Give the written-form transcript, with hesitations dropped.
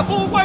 大不